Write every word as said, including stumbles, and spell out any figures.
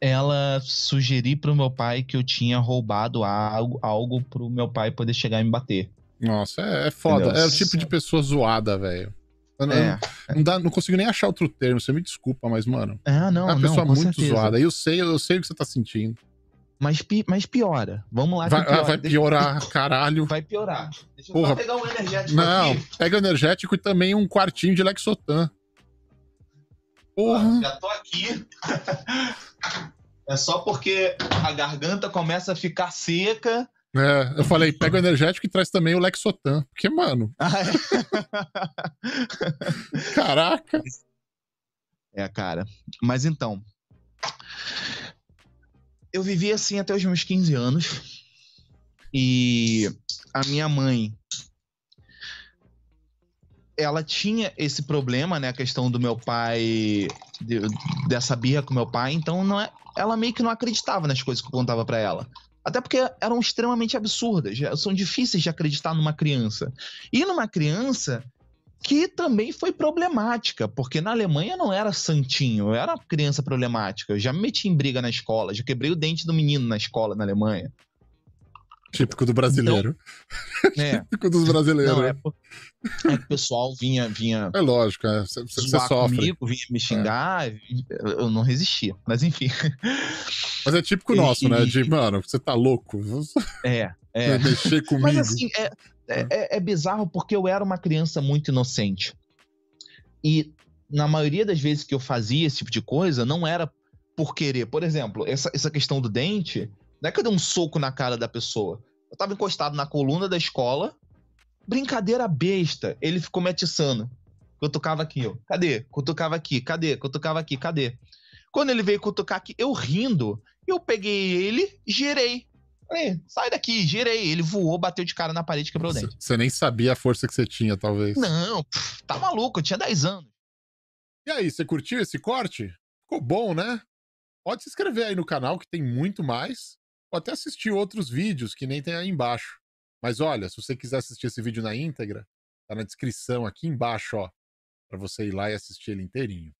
ela sugerir pro meu pai que eu tinha roubado algo, algo pro meu pai poder chegar e me bater. Nossa, é, é foda. Entendeu? É o tipo de pessoa zoada, velho. Não, é. não, dá, não consigo nem achar outro termo, você me desculpa, mas, mano. Ah, não, é uma pessoa não, muito certeza. zoada. Eu sei, eu sei o que você tá sentindo. Mas, pi, mas piora. Vamos lá. Vai, piora. vai piorar, Deixa... caralho. Vai piorar. Deixa Porra. eu só pegar um energético. Não, aqui. Pega o energético e também um quartinho de Lexotan. Porra. Ah, já tô aqui. É só porque a garganta começa a ficar seca. É, eu falei, pega o energético e traz também o Lexotan. Porque, mano... Caraca. É, cara. Mas então... Eu vivi assim até os meus quinze anos. E a minha mãe... Ela tinha esse problema, né? A questão do meu pai... De, dessa birra com meu pai. Então, não é, ela meio que não acreditava nas coisas que eu contava pra ela. Até porque eram extremamente absurdas, são difíceis de acreditar numa criança. E numa criança que também foi problemática, porque na Alemanha não era santinho, eu era uma criança problemática. Eu já me meti em briga na escola, já quebrei o dente do menino na escola na Alemanha. Típico do brasileiro. Então, é. Típico dos brasileiros. Não, é, por... é que o pessoal vinha... vinha é lógico, é. Você, você sofre. Comigo, vinha me xingar, é. Eu não resistia, mas enfim. Mas é típico nosso, e, né? De, mano, você tá louco. É, é. Mexer comigo. Mas assim, é, é, é bizarro porque eu era uma criança muito inocente. E na maioria das vezes que eu fazia esse tipo de coisa, não era por querer. Por exemplo, essa, essa questão do dente... Não é que eu dei um soco na cara da pessoa. Eu tava encostado na coluna da escola. Brincadeira besta. Ele ficou me atiçando. Cutucava aqui, ó. Cadê? Cutucava aqui. Cadê? Cutucava aqui. Cadê? Quando ele veio cutucar aqui, eu rindo, eu peguei ele, girei. Falei, sai daqui, girei. Ele voou, bateu de cara na parede e quebrou o dente. Você nem sabia a força que você tinha, talvez. Não, pff, tá maluco. Eu tinha dez anos. E aí, você curtiu esse corte? Ficou bom, né? Pode se inscrever aí no canal, que tem muito mais. Ou até assistir outros vídeos que nem tem aí embaixo. Mas olha, se você quiser assistir esse vídeo na íntegra, tá na descrição aqui embaixo, ó, para você ir lá e assistir ele inteirinho.